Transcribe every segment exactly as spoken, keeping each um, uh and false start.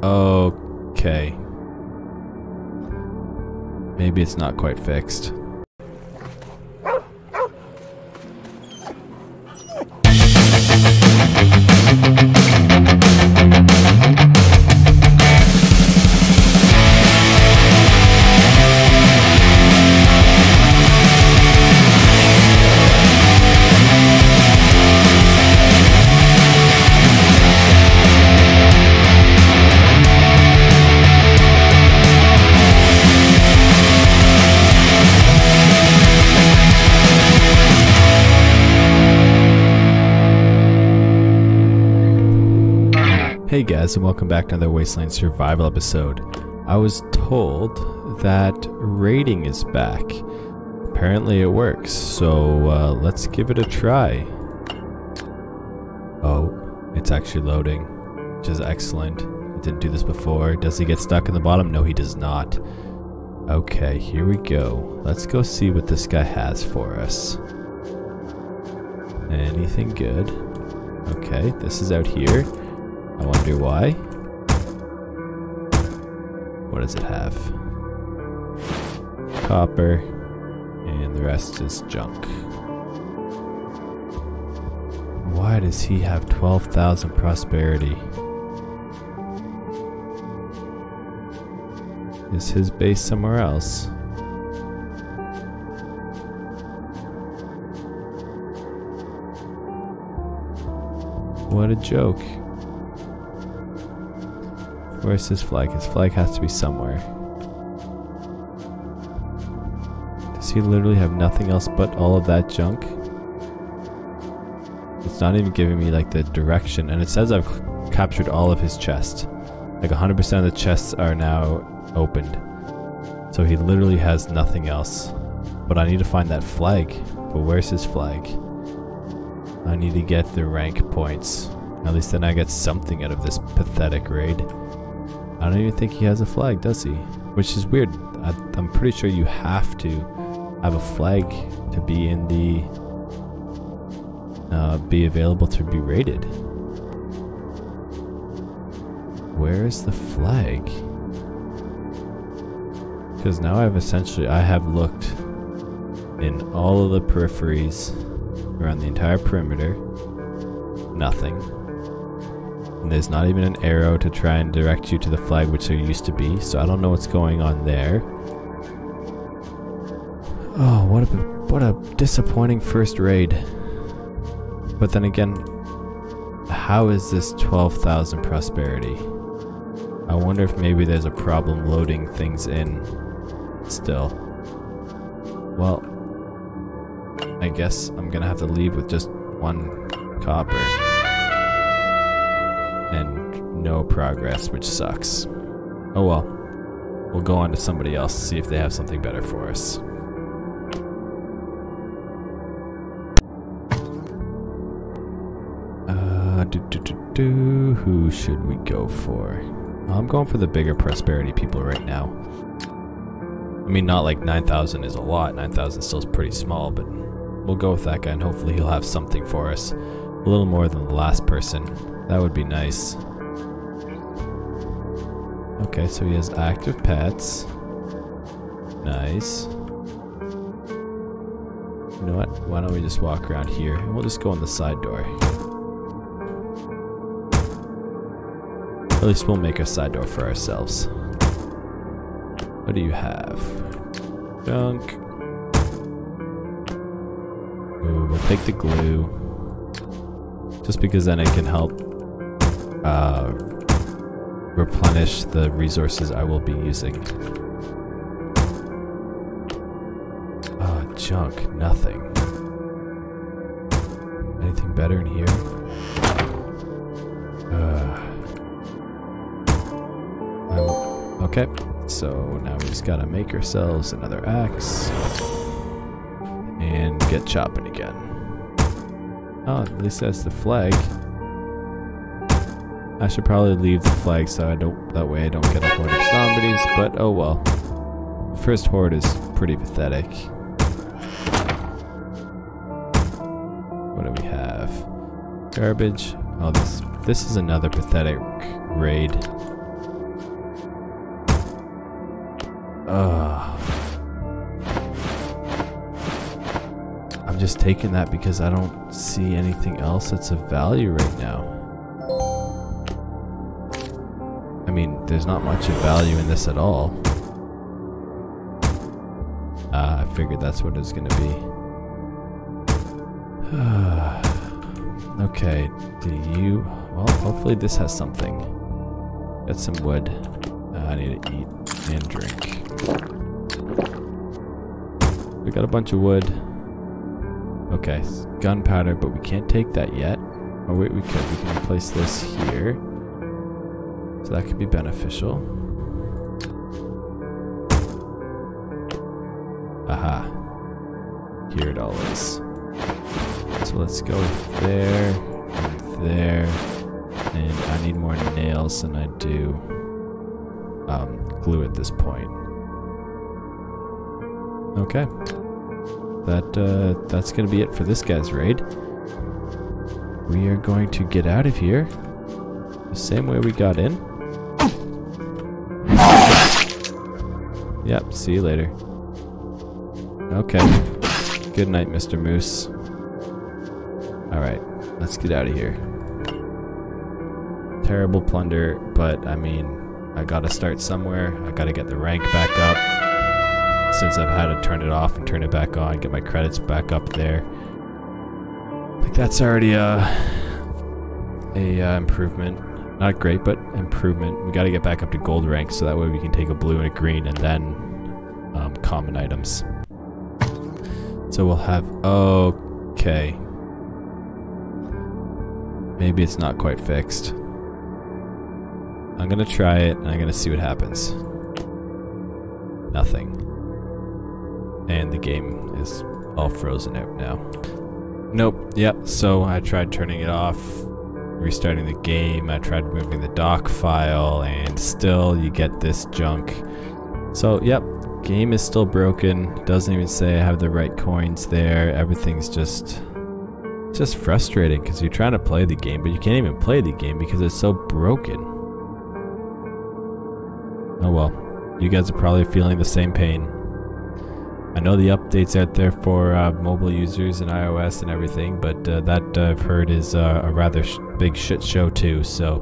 Okay. Maybe it's not quite fixed. Hey guys, and welcome back to another Wasteland Survival episode. I was told that raiding is back. Apparently it works, so uh, let's give it a try. Oh, it's actually loading, which is excellent. I didn't do this before. Does he get stuck in the bottom? No, he does not. Okay, here we go. Let's go see what this guy has for us. Anything good? Okay, this is out here. I wonder why. What does it have? Copper, and the rest is junk. Why does he have twelve thousand prosperity? Is his base somewhere else? What a joke. Where's his flag? His flag has to be somewhere. Does he literally have nothing else but all of that junk? It's not even giving me like the direction, and it says I've captured all of his chests. Like one hundred percent of the chests are now opened. So he literally has nothing else. But I need to find that flag. But where's his flag? I need to get the rank points. At least then I get something out of this pathetic raid. I don't even think he has a flag, does he? Which is weird. I, I'm pretty sure you have to have a flag to be in the... Uh, be available to be raided. Where is the flag? Because now I've essentially... I have looked in all of the peripheries around the entire perimeter. Nothing. And there's not even an arrow to try and direct you to the flag, which there used to be, so I don't know what's going on there. Oh, what a, what a disappointing first raid. But then again, how is this twelve thousand prosperity? I wonder if maybe there's a problem loading things in still. Well, I guess I'm gonna have to leave with just one copper. And no progress, which sucks. Oh well. We'll go on to somebody else, see if they have something better for us. Uh, do, do, do, do. Who should we go for? I'm going for the bigger prosperity people right now. I mean, not like nine thousand is a lot. nine thousand still is pretty small, but we'll go with that guy, and hopefully he'll have something for us. A little more than the last person. That would be nice. Okay, so he has active pets. Nice. You know what? Why don't we just walk around here, and we'll just go in the side door. At least we'll make a side door for ourselves. What do you have? Junk. Ooh, we'll take the glue. Just because then it can help uh, replenish the resources I will be using. Ah, oh, junk, nothing. Anything better in here? Uh, oh, okay, so now we just gotta make ourselves another axe and get chopping again. Oh, at least that's the flag. I should probably leave the flag so I don't, that way I don't get a horde of zombies, but oh well. The first horde is pretty pathetic. What do we have? Garbage. Oh, this, this is another pathetic raid. Ugh. I'm just taking that because I don't see anything else that's of value right now. I mean, there's not much of value in this at all. Uh, I figured that's what it's gonna be. Okay, do you... Well, hopefully this has something. Got some wood. Uh, I need to eat and drink. We got a bunch of wood. Okay, gunpowder, but we can't take that yet. Oh wait, we could. We can replace this here. So that could be beneficial. Aha. Here it all is. So let's go there, and there, and I need more nails than I do um, glue at this point. Okay. That, uh, that's gonna be it for this guy's raid. We are going to get out of here the same way we got in. Yep, see you later. Okay. Good night, Mister Moose. Alright, let's get out of here. Terrible plunder, but I mean, I gotta start somewhere. I gotta get the rank back up. Since I've had to turn it off and turn it back on, get my credits back up there. Like, that's already uh, a uh, improvement. Not great, but improvement. We gotta get back up to gold rank so that way we can take a blue and a green and then um, common items. So we'll have... Okay. Maybe it's not quite fixed. I'm gonna try it and I'm gonna see what happens. Nothing. And the game is all frozen out now. Nope. Yep, so I tried turning it off. Restarting the game, I tried moving the doc file, and still you get this junk. So, yep, game is still broken. Doesn't even say I have the right coins there. Everything's just, just frustrating because you're trying to play the game, but you can't even play the game because it's so broken. Oh well, you guys are probably feeling the same pain. I know the updates out there for uh, mobile users and iOS and everything, but uh, that uh, I've heard is uh, a rather sh big shit show too, so...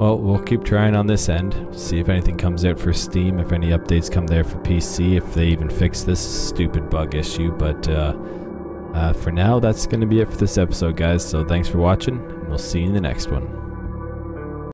Well, we'll keep trying on this end, see if anything comes out for Steam, if any updates come there for P C, if they even fix this stupid bug issue, but uh, uh, for now, that's going to be it for this episode, guys, so thanks for watching, and we'll see you in the next one.